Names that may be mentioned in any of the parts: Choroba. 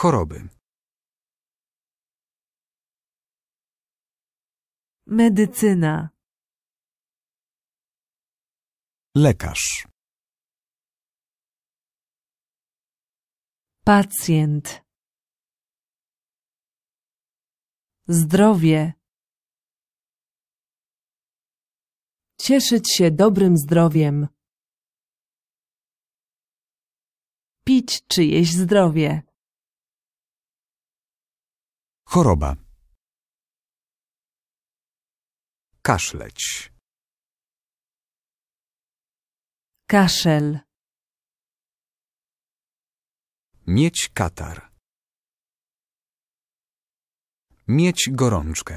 choroby. Medycyna. Lekarz. Pacjent. Zdrowie. Cieszyć się dobrym zdrowiem. Pić czyjeś zdrowie. Choroba. Kaszleć. Kaszel. Mieć katar. Mieć gorączkę.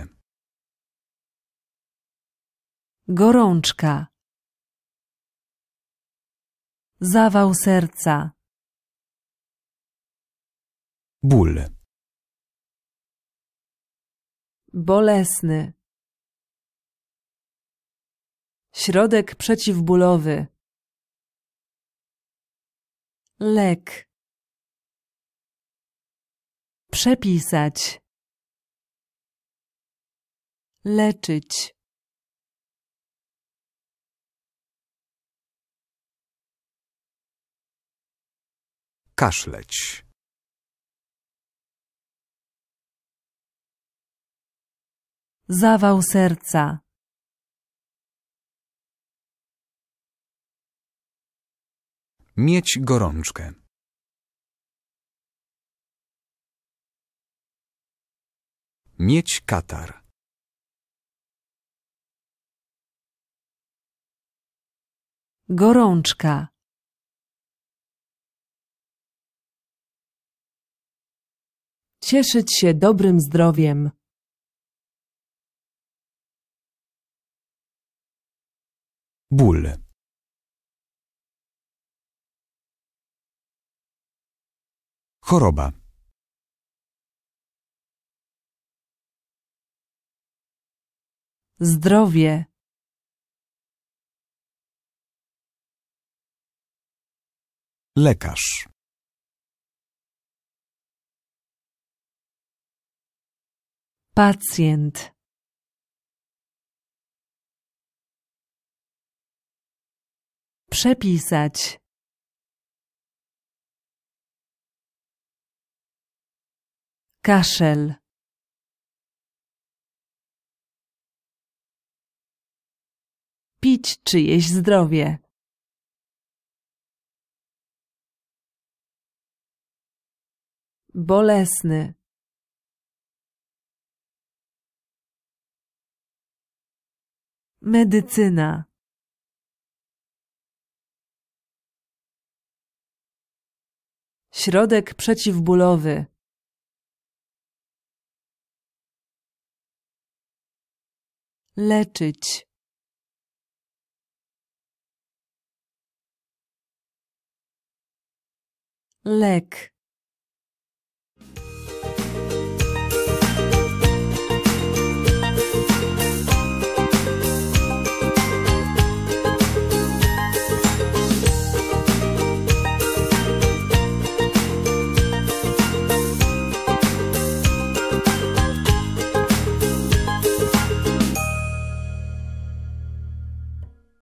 Gorączka. Zawał serca. Ból. Bolesny. Środek przeciwbólowy. Lek. Przepisać. Leczyć. Kaszleć. Zawał serca. Mieć gorączkę. Mieć katar. Gorączka. Cieszyć się dobrym zdrowiem. Ból. Choroba. Zdrowie. Lekarz. Pacjent. Przepisać. Kaszel. Pić czyjeś zdrowie. Bolesny. Medycyna. Środek przeciwbólowy. Leczyć. Lek.